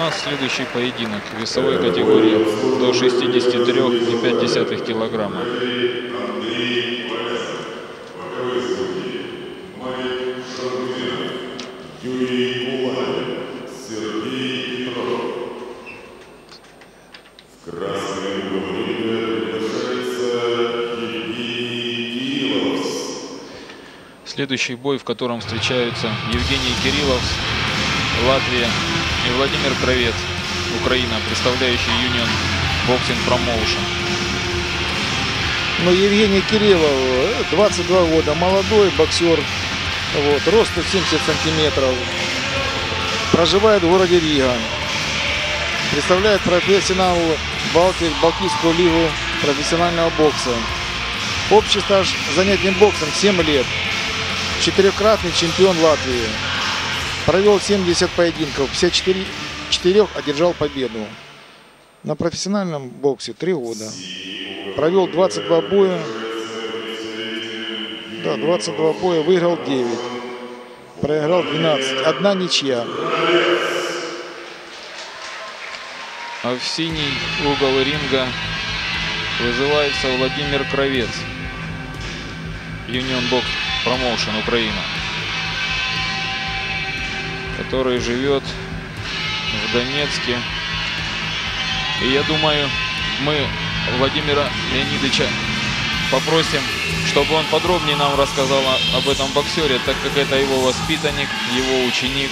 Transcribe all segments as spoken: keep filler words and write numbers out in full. нас следующий поединок в весовой категории до шестидесяти трёх и пяти десятых килограмма. Следующий бой, в котором встречаются Евгений Кириллов, Латвия, и Владимир Кравец, Украина, представляющий Union Box Promotion. Ну, Евгений Кириллов, двадцать два года, молодой боксер, вот, рост семьдесят сантиметров, проживает в городе Рига, представляет профессионал Балти, Балтийскую лигу профессионального бокса. Общий стаж занятий боксом семь лет. Четырехкратный чемпион Латвии. Провел семьдесят поединков, пятьдесят четыре одержал победу. На профессиональном боксе три года. Провел двадцать два боя. Да, двадцать два боя, выиграл девять. Проиграл двенадцать. Одна ничья. А в синий угол ринга вызывается Владимир Кравец. Union Box Promotion, Украина, который живет в Донецке. И я думаю, мы Владимира Леонидовича попросим, чтобы он подробнее нам рассказал об этом боксере, так как это его воспитанник, его ученик,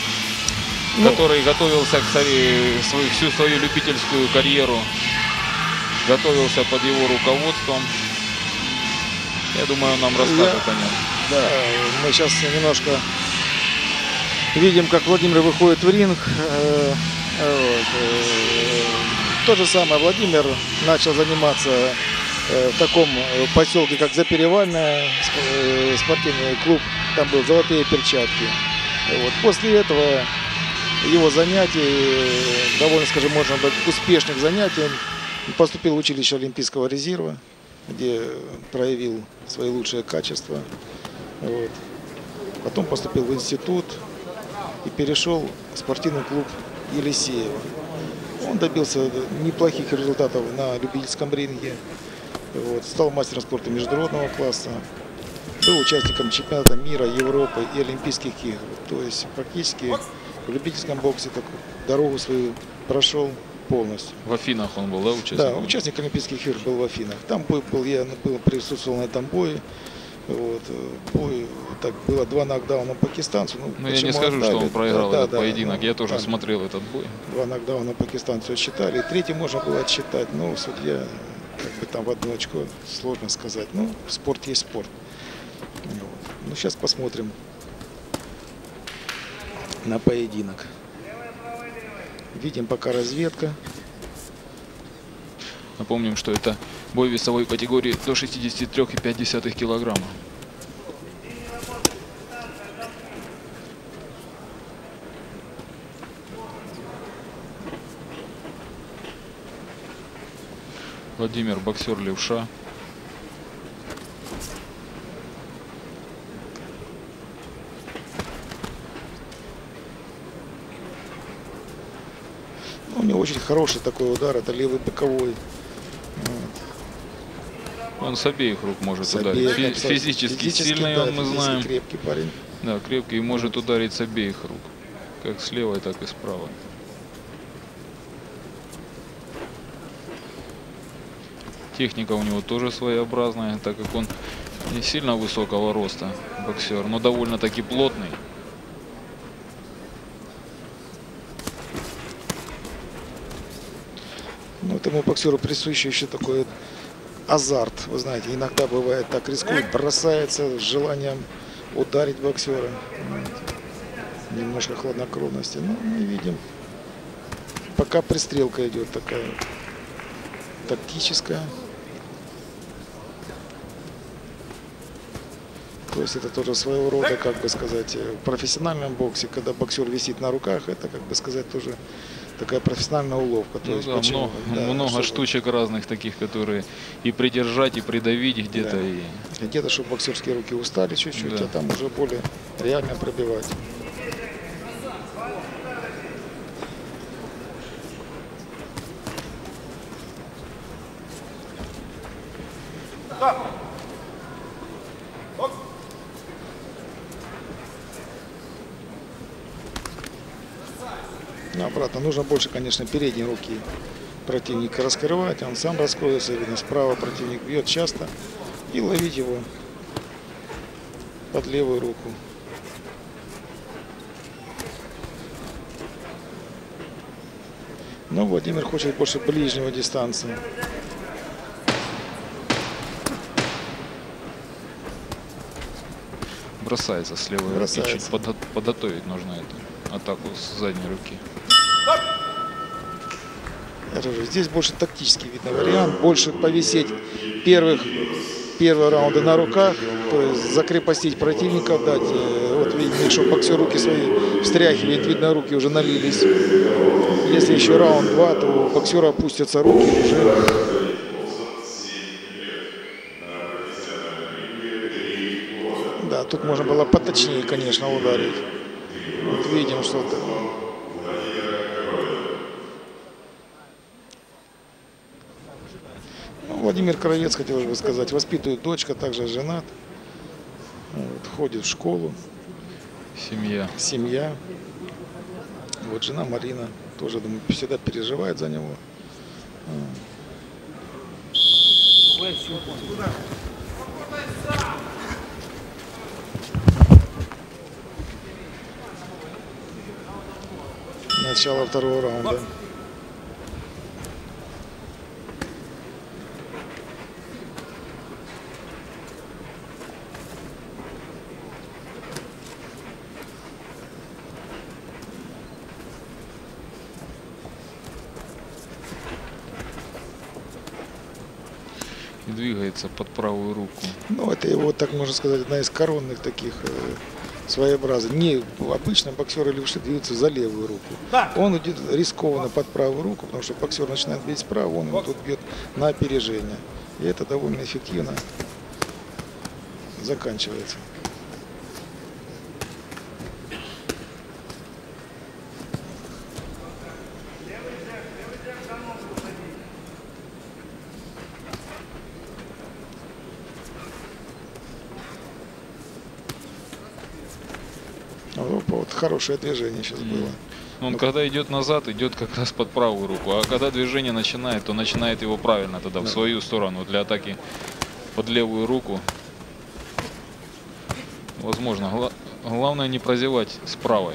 ну, который готовился к свою, всю свою любительскую карьеру, готовился под его руководством. Я думаю, он нам расскажет я, о нем. Да, мы сейчас немножко видим, как Владимир выходит в ринг. Э, э, э, то же самое Владимир начал заниматься э, в таком поселке, как Заперевальная, э, спортивный клуб, там был «Золотые перчатки». Вот. После этого его занятий, довольно, скажем, можно быть успешных занятий, он поступил в училище Олимпийского резерва, где проявил свои лучшие качества. Вот. Потом поступил в институт и перешел в спортивный клуб Елисеева. Он добился неплохих результатов на любительском ринге. Вот. Стал мастером спорта международного класса. Был участником чемпионата мира, Европы и Олимпийских игр. То есть практически в любительском боксе такую дорогу свою прошел полностью. В Афинах он был, да, участник? Да, участник Олимпийских игр был в Афинах. Там бой был, я был, присутствовал на этом бое. Вот, бой, так, было два нокдауна пакистанцу. Ну, Но я не скажу, отдали, что он проиграл да, этот да, поединок. Да, я тоже да, смотрел этот бой. Два нокдауна пакистанцу считали. Третий можно было отсчитать, но судья как бы там в одну очко, сложно сказать. Ну, спорт есть спорт. Вот. Ну, сейчас посмотрим на поединок. Видим пока разведка. Напомним, что это бой весовой категории до шестидесяти трёх и пяти десятых килограмма. Владимир, боксер левша. У него очень хороший такой удар, это левый боковой. Он с обеих рук может с ударить. Обеих, Фи физически, физически сильный, да, он, мы знаем. Крепкий парень. Да, крепкий, и может ударить с обеих рук. Как с левой, так и с правой. Техника у него тоже своеобразная, так как он не сильно высокого роста боксер, но довольно-таки плотный. Ну, этому боксеру присущ еще такой азарт. Вы знаете, иногда бывает так, рискует, бросается с желанием ударить боксера. Немножко хладнокровности. Но мы видим, пока пристрелка идет такая тактическая. То есть это тоже своего рода, как бы сказать, в профессиональном боксе, когда боксер висит на руках, это, как бы сказать, тоже такая профессиональная уловка. То ну, есть, да, почему? Много, да, много штучек разных таких, которые и придержать, и придавить где-то. Да. И... Где-то, чтобы боксерские руки устали чуть-чуть, да, а там уже более реально пробивать. Но обратно нужно больше, конечно, передней руки противника раскрывать. Он сам раскроется, видно, справа противник бьет часто. И ловить его под левую руку. Но Владимир хочет больше ближнего дистанции. Бросается с левой Бросается. руки. Чуть под, подготовить нужно эту атаку с задней руки. Здесь больше тактически видно вариант. Больше повисеть первых, первые раунды на руках. То есть закрепостить противника, дать. Вот видно, что боксер руки свои встряхивает. Видно, руки уже налились. Если еще раунд-два, то у боксера опустятся руки уже. Да, тут можно было поточнее, конечно, ударить. Вот видим, что -то. Ну, Владимир Кравец, хотелось бы сказать, воспитывает дочка, также женат. Вот, ходит в школу. Семья. Семья. Вот жена Марина тоже, думаю, всегда переживает за него. Начало второго раунда. Двигается под правую руку. Ну, это его, так можно сказать, одна из коронных таких э, своеобразных. Не обычно боксеры левши двигаются за левую руку. Да. Он идет рискованно под правую руку, потому что боксер начинает бить справа, он его тут бьет на опережение. И это довольно эффективно заканчивается. Хорошее движение сейчас было. Он Но... когда идет назад, идет как раз под правую руку. А когда движение начинает, то начинает его правильно тогда, да. в свою сторону. Для атаки под левую руку. Возможно. Гла... Главное не прозевать с правой.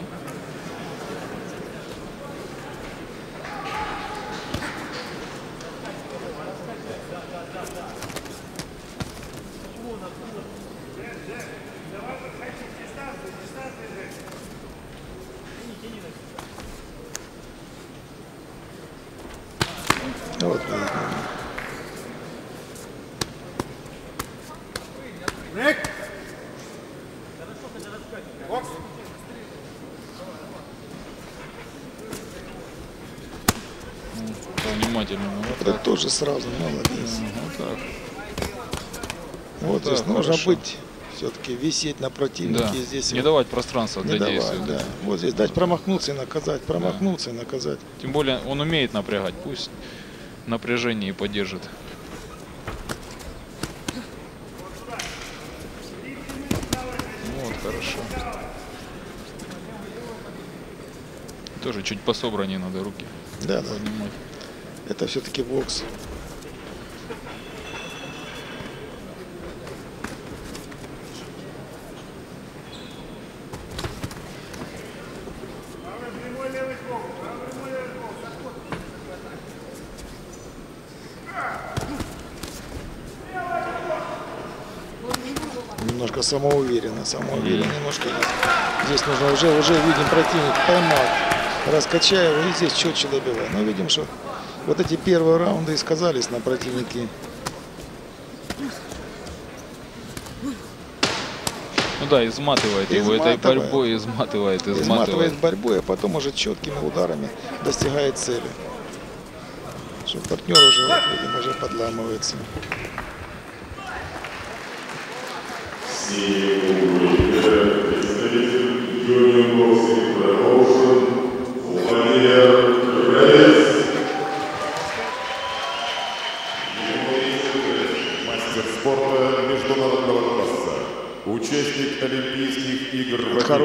Тоже сразу, молодец. Вот, так. вот, вот здесь так, нужно хорошо. быть, все-таки висеть на противнике. Да. Здесь не его... давать пространства для не действия. Давать, да. Да. Вот здесь дать промахнуться и наказать, промахнуться да. и наказать. Тем более он умеет напрягать, пусть напряжение и поддержит. Вот, хорошо. Тоже чуть пособраннее надо руки да, поднимать. Да. Это все-таки бокс. Немножко самоуверенно, самоуверенно немножко. Здесь нужно уже, уже видим противник поймал, раскачая его и здесь четче добивая. Но видим, что вот эти первые раунды и сказались на противнике. Ну да, изматывает, изматывает. его этой борьбой, изматывает, изматывает. Изматывает борьбой, а потом уже четкими ударами достигает цели. Что партнер уже, вот, видим, уже подламывается.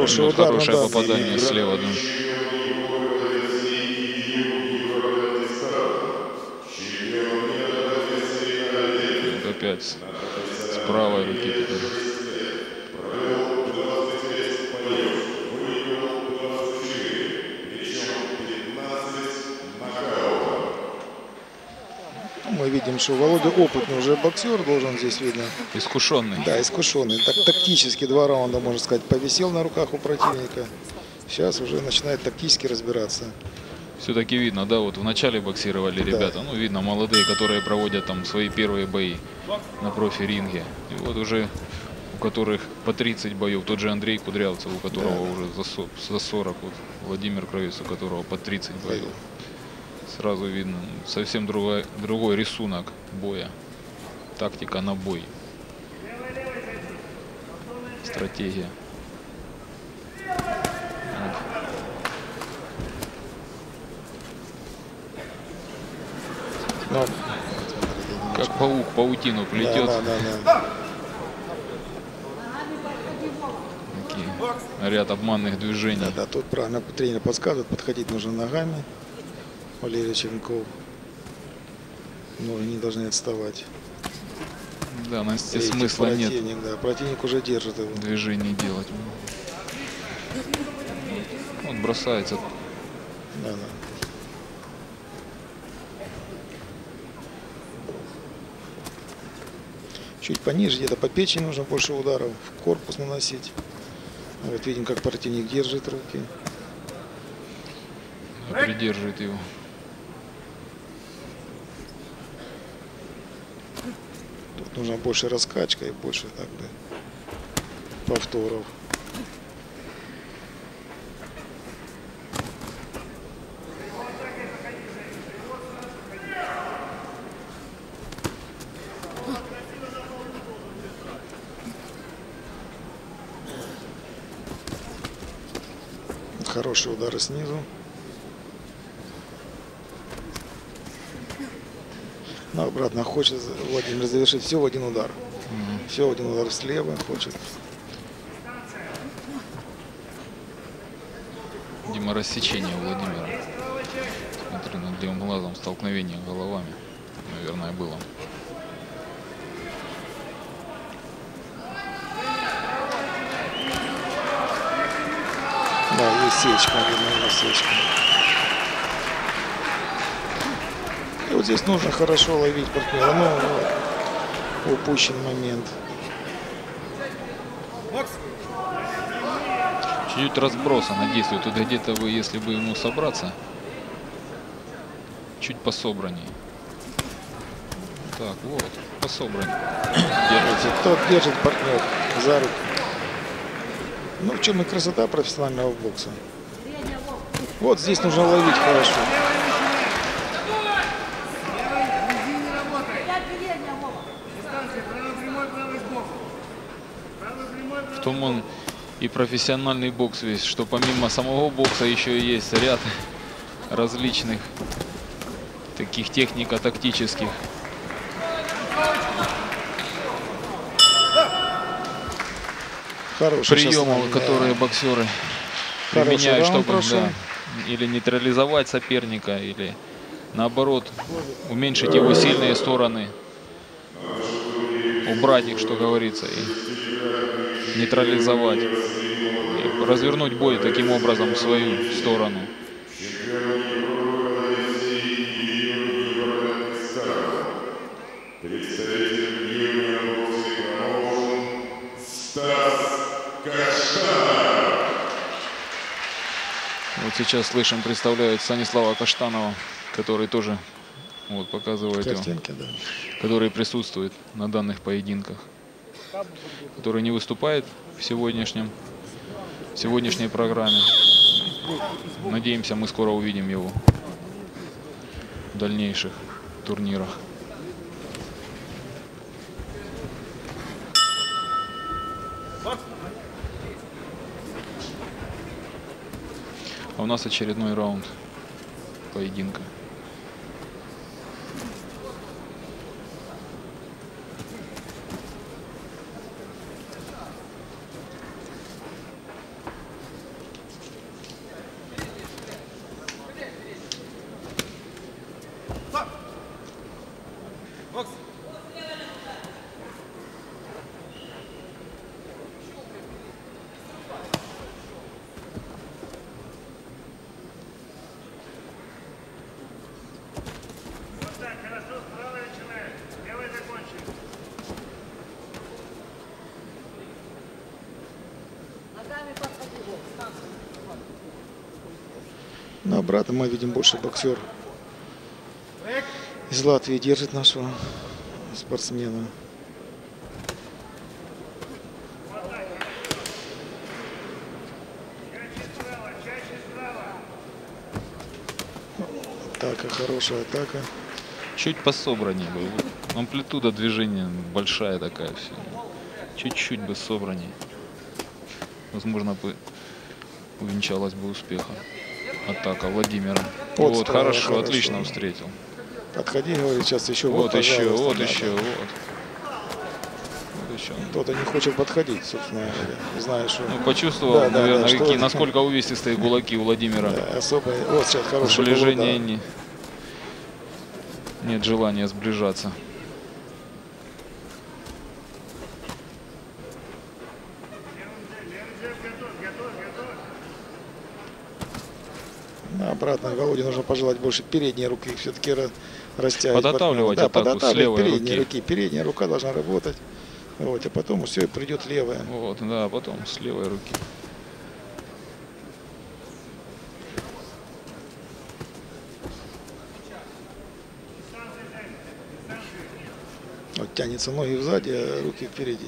хороший удар, хорошее удар, попадание да. слева. Да. Вот опять с правой руки. Мы видим, что Володя опытный уже боксер, должен здесь, видно. Искушенный. Да, искушенный. Так, тактически два раунда, можно сказать, повисел на руках у противника. Сейчас уже начинает тактически разбираться. Все-таки видно, да, вот в начале боксировали да. ребята. Ну, видно, молодые, которые проводят там свои первые бои на профи-ринге. И вот уже у которых по тридцать боев. Тот же Андрей Кудрявцев, у которого да, да. уже за сорок. Вот Владимир Кравец, у которого по тридцать боев. Сразу видно, совсем другой, другой рисунок боя. Тактика на бой. Стратегия. Но. Как паук паутину плетет. Да, да, да, да. Ряд обманных движений. Да, да, тут правильно тренер подсказывает, подходить нужно ногами. Валерия Ченков. Ноги не должны отставать. Да, Настя, смысла противник, нет. Да, противник уже держит его. Движение делать. Он бросается. Да, да. Чуть пониже, где-то по печени нужно больше ударов. В корпус наносить. Вот видим, как противник держит руки. Да, придерживает его. Тут нужно больше раскачка и больше так, да, повторов. Хорошие удары снизу. Но обратно хочет Владимир завершить все в один удар. Mm-hmm. Все в один удар слева хочет. Дима, рассечение у Владимира. Смотри, над левым глазом столкновение головами, наверное, было. Да, есть сечка, видно, сечка. И вот здесь нужно хорошо ловить партнера. Ну, упущен момент. Чуть-чуть разброса на действие. Тут где-то бы, если бы ему собраться, чуть пособраннее. Так, вот, пособраннее. Держите. Тот держит партнер за руку. Ну, в чем и красота профессионального бокса. Вот здесь нужно ловить хорошо. Он и профессиональный бокс весь, что помимо самого бокса еще есть ряд различных таких технико-тактических. Приемов, которые да. боксеры Хороший применяют, чтобы да, или нейтрализовать соперника, или наоборот уменьшить его сильные стороны, убрать их, что говорится. Нейтрализовать, развернуть бой таким образом в свою сторону. Вот сейчас слышим, представляют Станислава Каштанова, который тоже вот, показывает картинки, его, да. который присутствует на данных поединках. Который не выступает в сегодняшнем, в сегодняшней программе. Надеемся, мы скоро увидим его в дальнейших турнирах. А у нас очередной раунд поединка. Но обратно мы видим больше боксер из Латвии держит нашего спортсмена. Атака, хорошая атака. Чуть пособраннее было. Амплитуда движения большая такая все. Чуть-чуть бы собраннее. Возможно, бы увенчалась бы успехом. Атака Владимира. Вот, вот стала, хорошо, хорошо, отлично встретил. Подходи, говорит, сейчас еще. Вот, вот еще, вот надо. еще, вот. вот еще. Кто-то не хочет подходить, собственно говоря. Знаешь, что... Ну, почувствовал, да, наверное, да, да, какие, насколько увесистые кулаки у Владимира. Да, особо... Вот сейчас хорошее сближение. Да. Не... Нет желания сближаться. Обратно Володе нужно пожелать больше передней руки, все-таки растягивать. Подготавливать да, атаку с левой передней руки. руки. Передняя рука должна работать, вот, а потом все, и придет левая. Вот, да, потом с левой руки. Вот тянется ноги сзади, а руки впереди.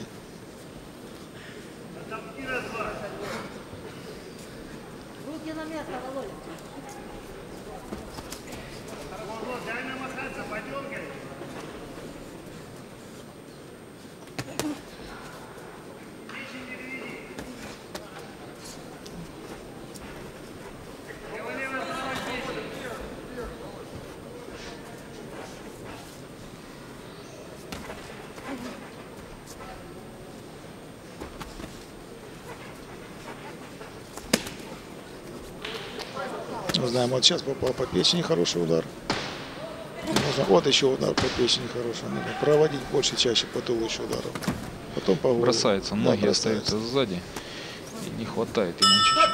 Знаем, вот сейчас попал по печени хороший удар. Можно, вот еще удар по печени хороший. Надо проводить больше, чаще по туловищу ударов. Потом по голове. Бросается, ноги да, остаются сзади. И не хватает ему чуть-чуть.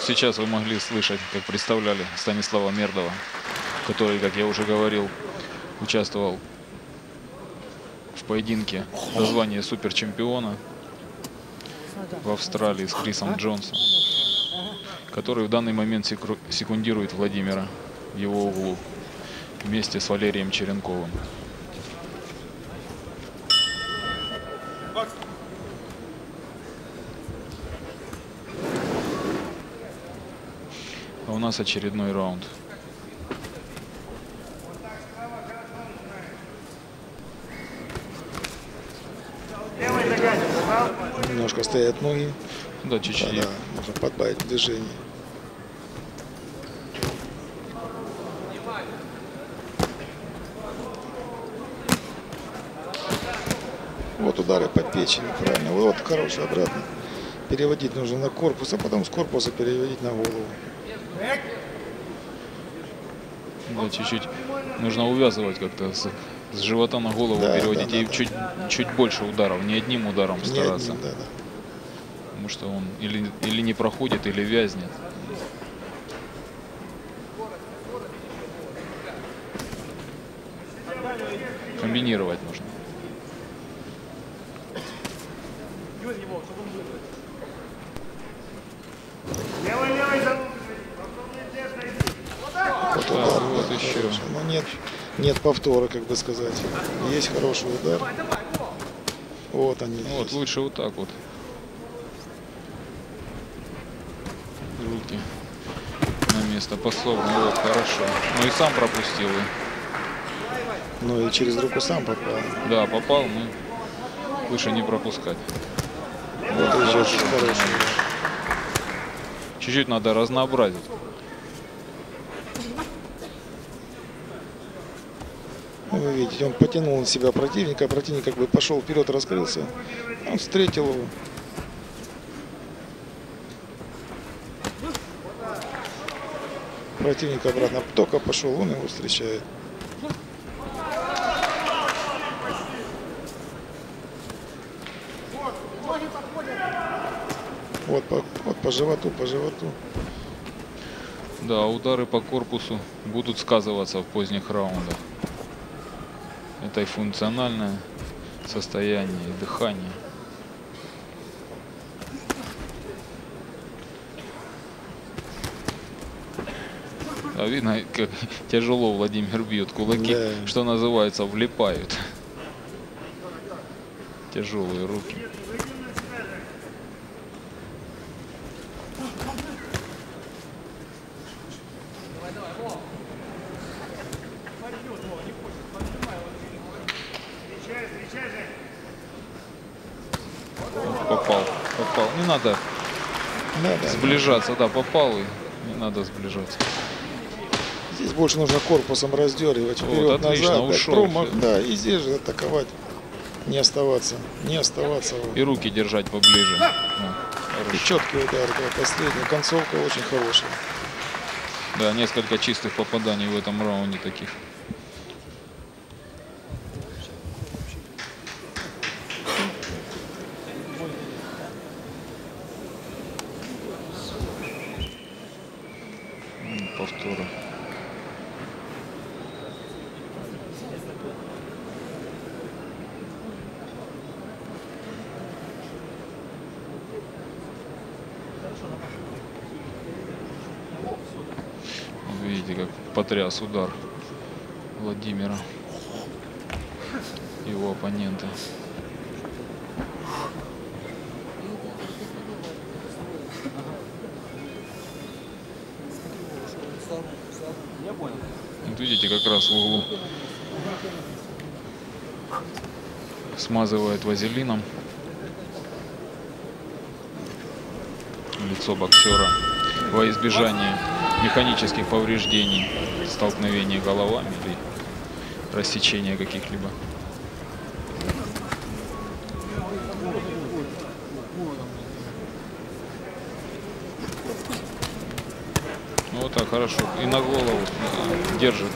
Сейчас вы могли слышать, как представляли Станислава Мердова, который, как я уже говорил, участвовал в поединке за звание суперчемпиона в Австралии с Крисом Джонсом, который в данный момент секундирует Владимира в его углу вместе с Валерием Черенковым. У нас очередной раунд. Немножко стоят ноги. Да, чуть-чуть. Да, да. Можно подбавить движение. Вот удары по печени, правильно. Вот хороший обратно. Переводить нужно на корпус, а потом с корпуса переводить на голову. Да, чуть-чуть нужно увязывать как-то с, с живота на голову, да, переводить да, и да, чуть, да. чуть больше ударов, не одним ударом не стараться. Одним, да, да. Потому что он или, или не проходит, или вязнет. Комбинировать нужно. Но нет, нет повтора, как бы сказать. Есть хороший удар. Вот они. Вот есть. Лучше вот так вот. Руки на место пособраны. Вот хорошо. Ну и сам пропустил. Ну и через руку сам попал. Да, попал, но лучше не пропускать. Вот ну, хорошо. Чуть-чуть надо разнообразить. Вы видите, он потянул на себя противника, противник как бы пошел вперед, раскрылся, он встретил его. Противник обратно только пошел, он его встречает. Вот по, вот по животу, по животу. Да, удары по корпусу будут сказываться в поздних раундах. Это и функциональное состояние, и дыхание. А видно, как тяжело Владимир бьет. Кулаки, да, что называется, влипают. Тяжелые руки. Попал, попал. Не надо, надо сближаться. Да, попал, и не надо сближаться. Здесь больше нужно корпусом раздергивать. Вот, отлично, ушел. Да, и здесь же атаковать. Не оставаться. Не оставаться. И руки держать поближе. И четкий удар, да, последний. Концовка очень хорошая. Да, несколько чистых попаданий в этом раунде таких. Повторы. Видите, как потряс удар Владимира, его оппонента. Вот видите, как раз в углу смазывает вазелином лицо боксера во избежание механических повреждений, столкновения головами или рассечения каких-либо. Вот так, хорошо. И на голову держит.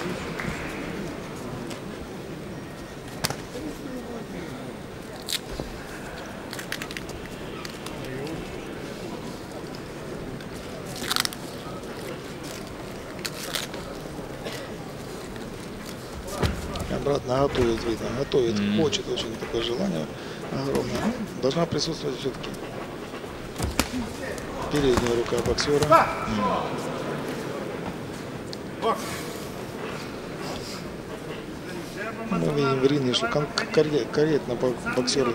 Обратно готовит, видно, готовит, mm-hmm. хочет, очень такое желание огромное. Должна присутствовать все-таки передняя рука боксера. Mm-hmm. Мы видим в ринге, что корректно боксеры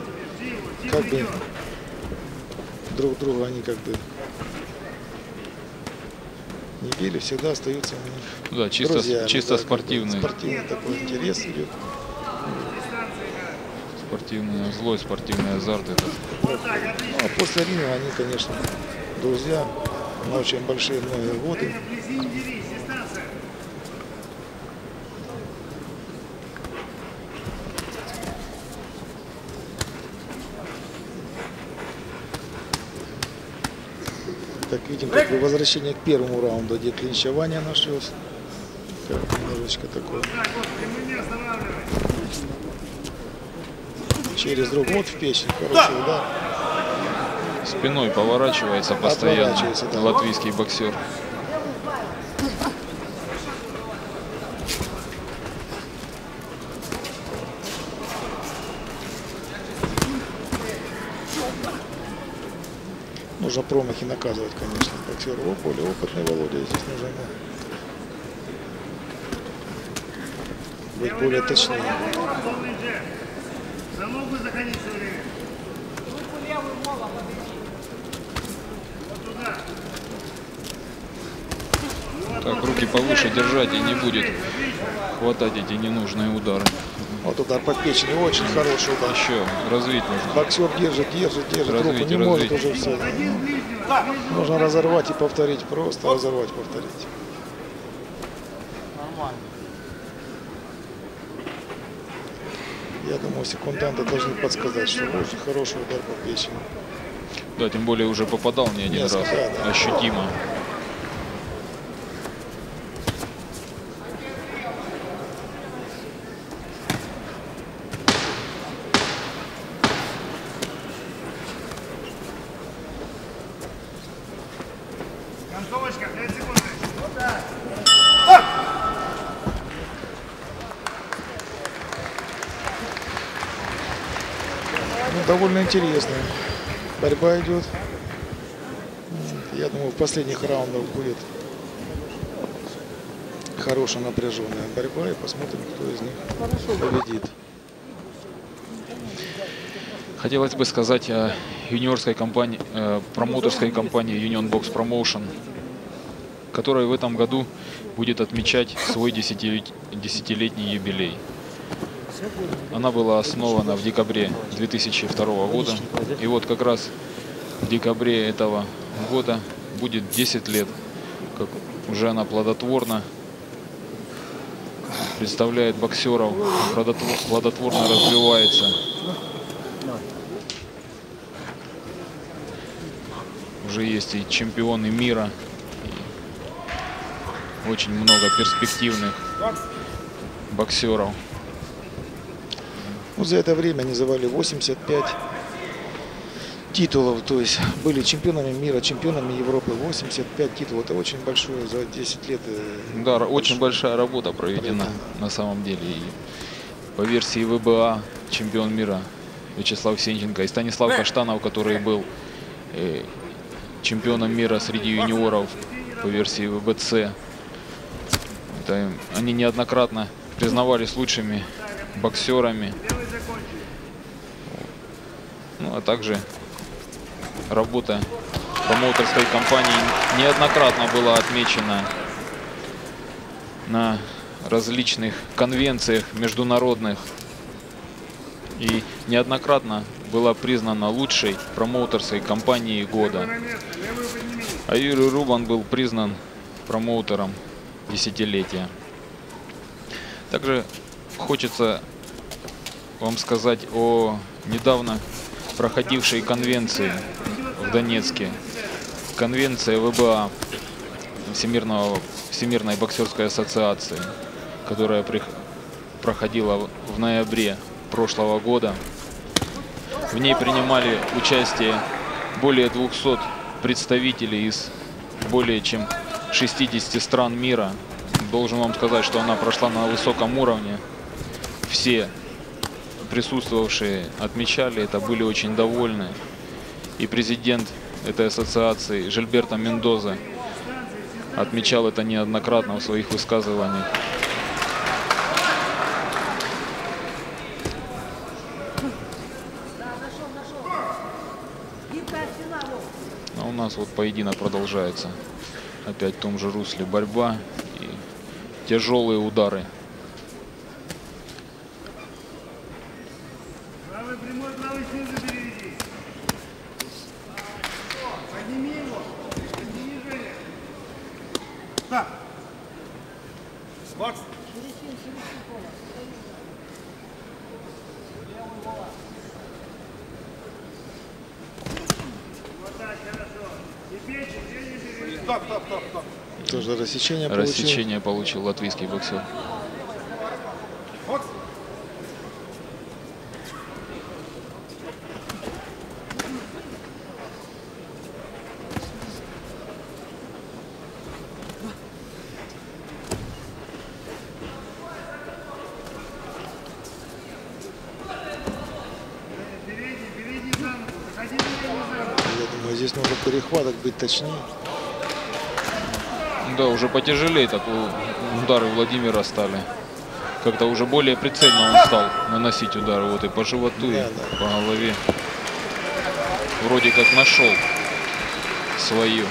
как бы друг друга, они как бы не били, всегда остаются у них, да, чисто, друзьями, чисто да, спортивный. Спортивный такой интерес идет. Спортивное зло, спортивный азарт. Это. Ну, а после ринга они, конечно, друзья на очень большие многие годы. Так, видим, как бы возвращение к первому раунду, где клинчевание нашлось. Так, немножечко такое. Через друг. Вот в печень. Хороший удар. Спиной поворачивается постоянно. Поворачивается, да. Латвийский боксер. Нужно промахи наказывать, конечно, боксер. О, более опытный Володя, здесь нужно быть более точным. Так, руки повыше держать, и не будет хватать эти ненужные удары. Вот удар по печени, очень хороший удар. Еще развить нужно. Боксер держит, держит, держит. Развить, руку не развить. Может уже все. Нужно разорвать и повторить, просто разорвать, повторить. Я думаю, секунданты должны подсказать, что очень хороший удар по печени. Да, тем более уже попадал не один раз. Несколько, да. Ощутимо. Ну, довольно интересная борьба идет. Я думаю, в последних раундах будет хорошая напряженная борьба, и посмотрим, кто из них победит. Хотелось бы сказать о юниорской компании, э, промоутерской компании Union Box Promotion, которая в этом году будет отмечать свой десятилетний юбилей. Она была основана в декабре две тысячи второго года, и вот как раз в декабре этого года будет десять лет, как уже она плодотворно представляет боксеров, плодотворно развивается. Уже есть и чемпионы мира, и очень много перспективных боксеров. Ну, за это время они завоевали восемьдесят пять титулов, то есть были чемпионами мира, чемпионами Европы, восемьдесят пять титулов. Это очень большое за десять лет. Да, очень большая работа проведена Привет. на самом деле. И по версии ВБА чемпион мира Вячеслав Сенченко и Станислав Каштанов, который был чемпионом мира среди юниоров по версии ВБЦ. Это они неоднократно признавались лучшими боксерами. Ну, а также работа промоутерской компании неоднократно была отмечена на различных конвенциях международных и неоднократно была признана лучшей промоутерской компанией года. А Юрий Рубан был признан промоутером десятилетия. Также хочется вам сказать о недавно проходившей конвенции в Донецке. Конвенция ВБА, Всемирного, Всемирной боксерской ассоциации, которая при, проходила в ноябре прошлого года. В ней принимали участие более двухсот представителей из более чем шестидесяти стран мира. Должен вам сказать, что она прошла на высоком уровне. Все присутствовавшие отмечали это, были очень довольны. И президент этой ассоциации Жильберто Мендоза отмечал это неоднократно в своих высказываниях. А у нас вот поединок продолжается. Опять в том же русле борьба и тяжелые удары. Тоже рассечение, рассечение получил. получил латвийский боксер. Перехваток быть точнее. Да, уже потяжелее так удары Владимира стали. Как-то уже более прицельно он стал наносить удары. Вот и по животу, да, и да. по голове. Вроде как нашел свою.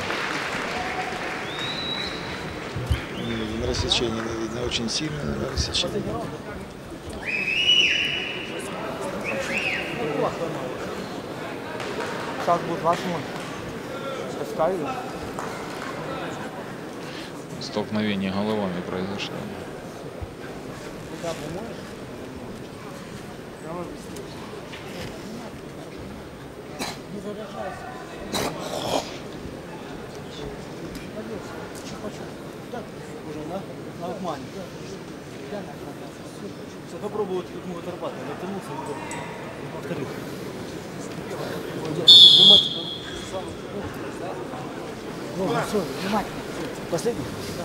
На рассечении видно очень сильно. На рассечении. Сейчас будет восьмой. Столкновение головами произошло. Попробовать ему отрабатывать, повторил. Субтитры создавал DimaTorzok Вон, все, внимательно. Последний? Да.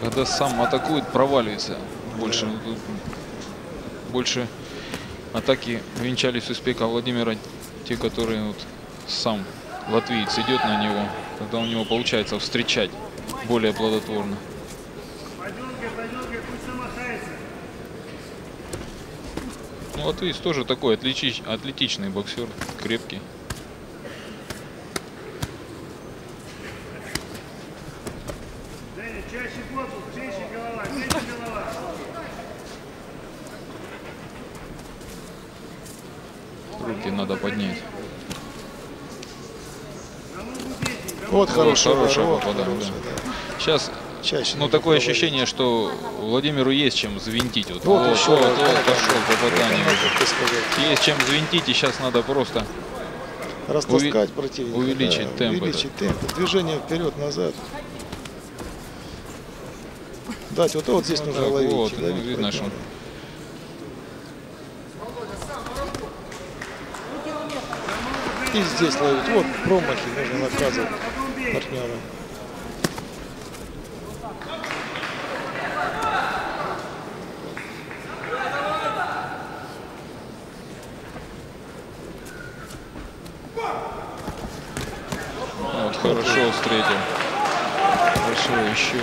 Когда сам атакует, проваливается. Больше, больше атаки венчались успеха Владимира, те, которые вот сам латвиец идет на него. Тогда у него получается встречать более плодотворно. Ну, латвиец тоже такой атлетич, атлетичный боксер, крепкий. Надо поднять. Вот хорошая, хорошая попадание. Хорошая, да. Сейчас, чаще, ну, такое попадает. Ощущение, что Владимиру есть чем завинтить. Вот, вот, вот, еще вот, вот хорошо попадание. Вот, есть чем завинтить, и сейчас надо просто растаскать противника, увеличить, да, темп, увеличить темп. Движение вперед-назад. Дать вот, вот здесь вот нужно так, ловить. Вот, ну, видно, что и здесь ловить. Вот промахи нужно наказывать партнера. Вот, хорошо встретил. Хорошо еще.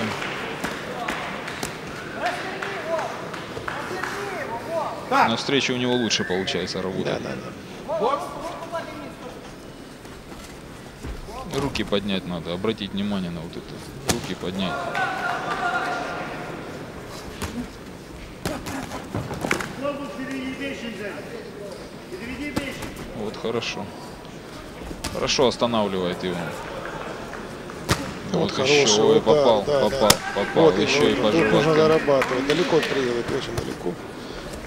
На встрече у него лучше получается работать. Да, да, да. Руки поднять надо, обратить внимание на вот это. Руки поднять. Вот хорошо. Хорошо останавливает его. Вот, вот еще, хороший, ой, попал, да, попал, да, попал, да. попал. Вот еще и пожалуйста. Нужно дорабатывать, далеко приедет, очень далеко.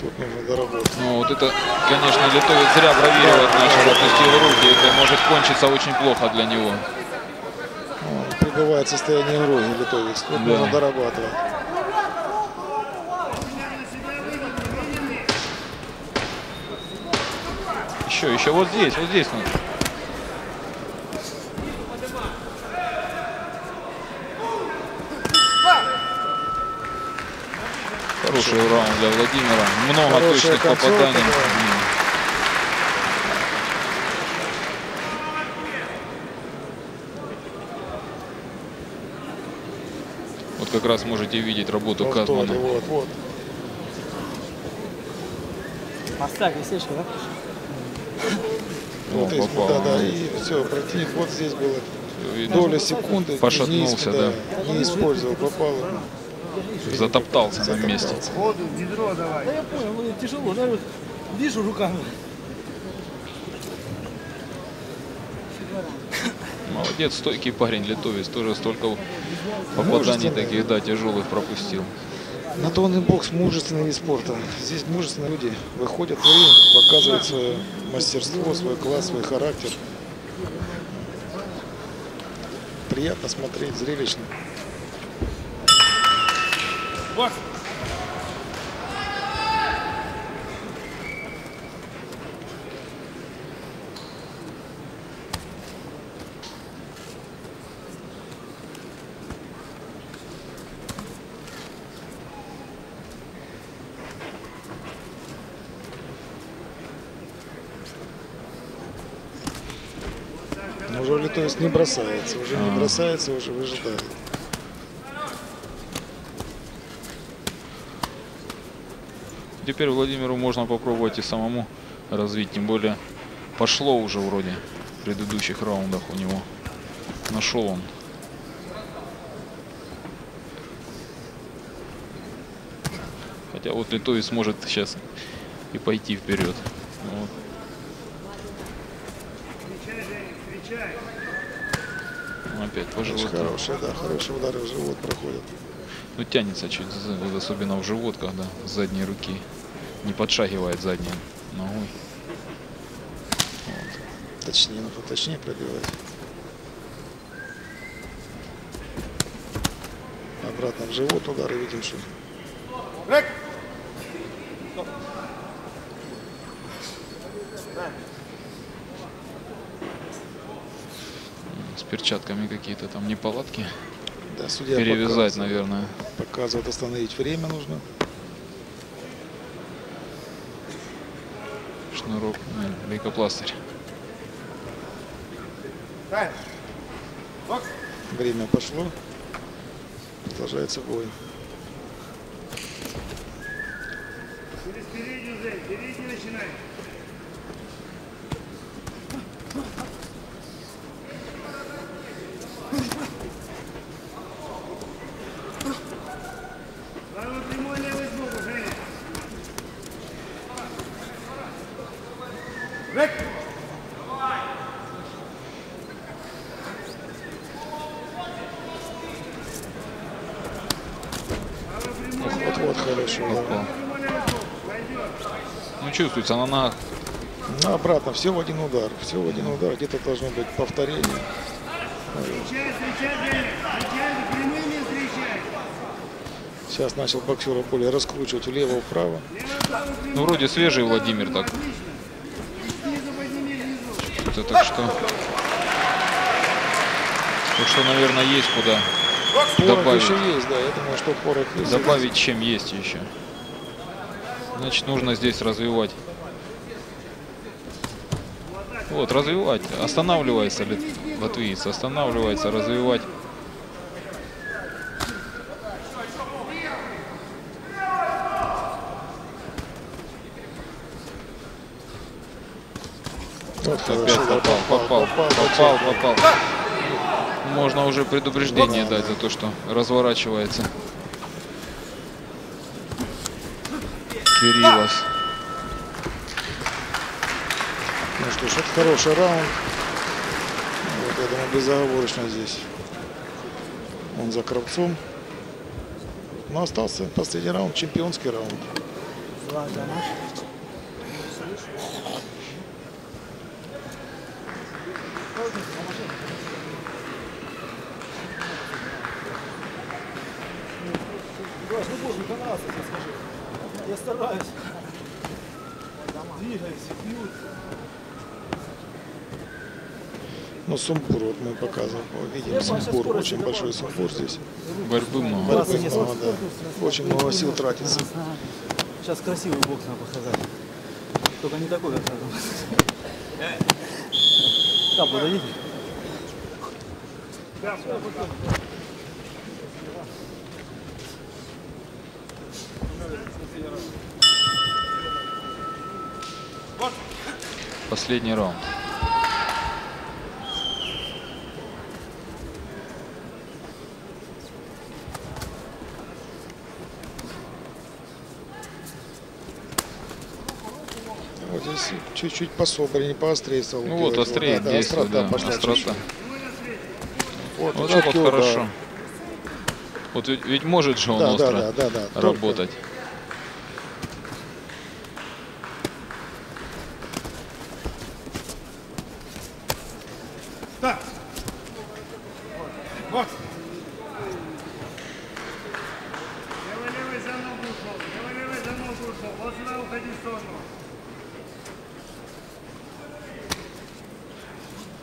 Тут нужно доработать. Ну вот это, конечно, литовец зря бравировать нашего, опустил руки. Это может кончиться очень плохо для него. Он прибывает в состояние игры, литовец. Тут да. нужно дорабатывать. Еще, еще вот здесь, вот здесь надо. Хороший раунд для Владимира. Много Хорошая точных попаданий. Да. Вот как раз можете видеть работу вот Казмана. Тоже, вот, вот. Поставь висечку, да? Вот здесь, да, да, и все, противник вот здесь было. Доля секунды. Пошатнулся, да. Не использовал, попал. Затоптался на месте. Воду, ведро давай. Да я понял, тяжело, да, вот вижу руками. Молодец, стойкий парень, литовец, тоже столько попаданий таких, да, тяжелых пропустил. На то он и бокс, мужественный вид спорта. Здесь мужественные люди выходят в ринг, показывают свое мастерство, свой класс, свой характер. Приятно смотреть, зрелищно. Вот. Уже литовец не бросается, уже не бросается, уже выжидает. Теперь Владимиру можно попробовать и самому развить, тем более пошло уже вроде в предыдущих раундах у него. Нашел он. Хотя вот литовец может сейчас и пойти вперед. Вот. Опять по животу. Очень хороший, да, хороший удар в живот проходит. Ну, тянется чуть, вот особенно в живот, когда с задней руки не подшагивает задней ногой. Вот. Точнее, ну, точнее пробивать. Обратно в живот удары видим, что... С перчатками какие-то там неполадки. Да, судья перевязать, показывает, наверное. Показывает, остановить время нужно. Шнурок, лейкопластырь. Время пошло. Продолжается бой. Через переднюю, Зэй, переднюю начинай. Чувствуется на ногах. Ну, обратно, все в один удар, все в один удар, где-то должно быть повторение. Сейчас начал боксера более раскручивать влево-вправо. Ну, вроде свежий Владимир так. Это так что, так что, наверное, есть куда порох добавить. Еще есть, да, я думаю, что порох есть. Добавить чем есть еще. Значит, нужно здесь развивать. Вот, развивать. Останавливается латвиец, останавливается, развивать. Вот, опять попал, попал, попал, попал. Можно уже предупреждение дать за то, что разворачивается. Кириллов. Ну что ж, это хороший раунд. Вот, я думаю, безоговорочно здесь. Он за Кравцом. Но остался последний раунд, чемпионский раунд. Я стараюсь. Двигайся, бьют. Ну, сумбур, вот мы показываем. Видим сумбур, очень большой сумбур здесь. Борьбы много. Борьбы много, да. Очень много сил тратится. Сейчас красивый бокс надо показать. Только не такой, как надо. Там, подойдите. Последний раунд. Вот здесь чуть-чуть пособрее, поострее стало. Ну вот, острее да, действует, да, острота. Да, острота. Вот, вот так вот удар. Хорошо. Вот ведь, ведь может же он да, остро да, да, да, да. работать. Только...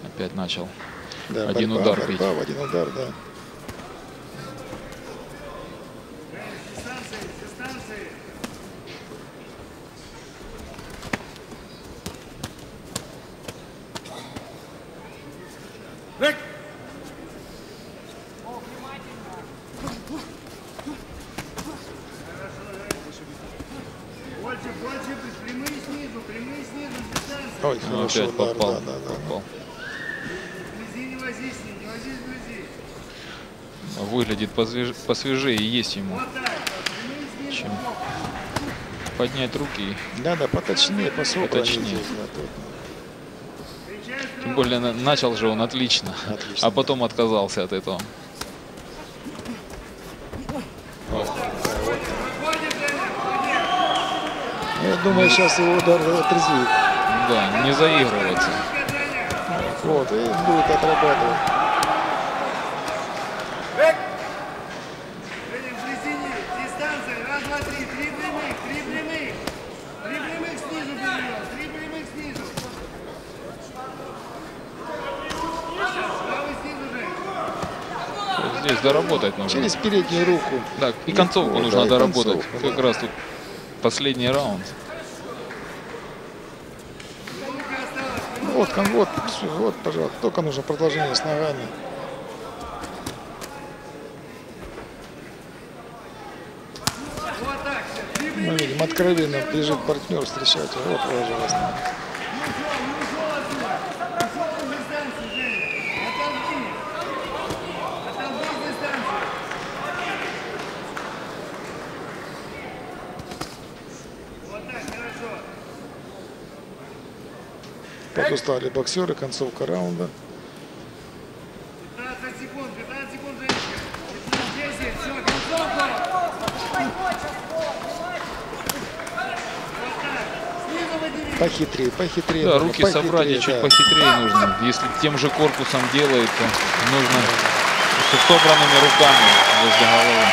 Опять начал. Да, один борьба, удар борьба, бить. Один удар, да. Ой, хорошо, опять удар, попал. Да, да, да. попал. Выглядит посвежее и есть ему, чем поднять руки. Да, да, поточнее, посочнее. Тем более начал же он отлично, отлично, а потом отказался от этого. Я думаю, сейчас его удар отрезвит. Да, не заигрывается. Вот, и будет отрабатывать. Здесь доработать нужно. Через переднюю руку. Так, и концовку О, нужно да, доработать. Концовку, как да. раз тут последний раунд. Вот, вот, вот, пожалуйста, только нужно продолжение с ногами. Мы видим, откровенно бежит партнер встречать. Вот, пожалуйста. Устали боксеры, концовка раунда. пятнадцать секунд, пятнадцать секунд, десять, все, концовка. Похитрее, похитрее. Да, нужно. Руки похитрее, собрать да. чуть похитрее нужно. Если тем же корпусом делает, то нужно с собранными руками возле головы.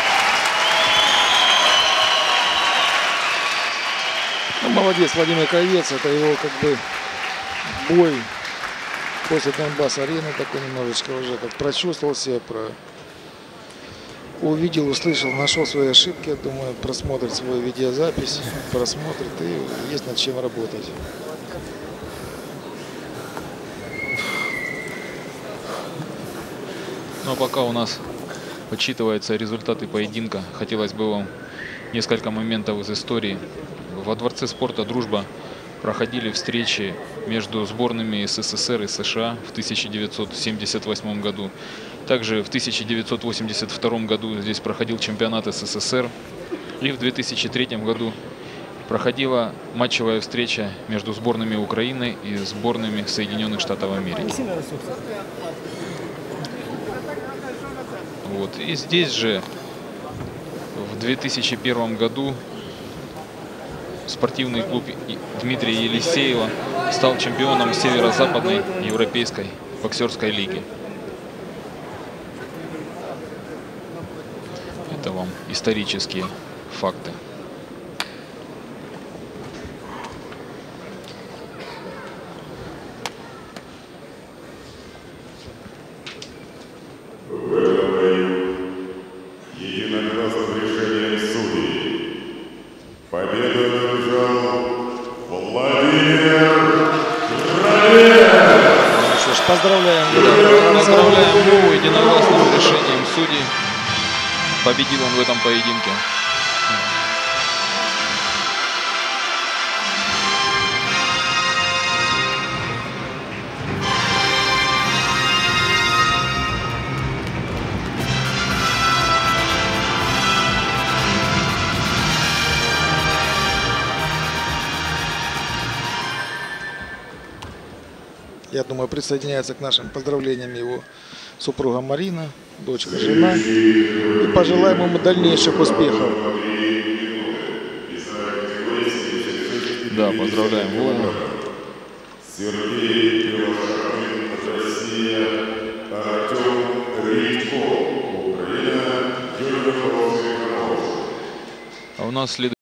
Ну, молодец, Владимир Кравец, это его как бы... Бой после Донбасс-арены такой немножечко уже как прочувствовал себя, про... увидел, услышал, нашел свои ошибки, думаю, просмотрит свою видеозапись, просмотрит и есть над чем работать. Ну а пока у нас подсчитываются результаты поединка, хотелось бы вам несколько моментов из истории. Во дворце спорта «Дружба» проходили встречи между сборными СССР и США в тысяча девятьсот семьдесят восьмом году. Также в тысяча девятьсот восемьдесят втором году здесь проходил чемпионат СССР. И в две тысячи третьем году проходила матчевая встреча между сборными Украины и сборными Соединенных Штатов Америки. Вот. И здесь же в две тысячи первом году спортивный клуб Дмитрия Елисеева стал чемпионом Северо-Западной Европейской боксерской лиги. Это вам исторические факты. Победил он в этом поединке. Я думаю, присоединяется к нашим поздравлениям его супруга Марина, дочка, жена. И пожелаем ему дальнейших успехов. Да, поздравляем его. А у нас следует...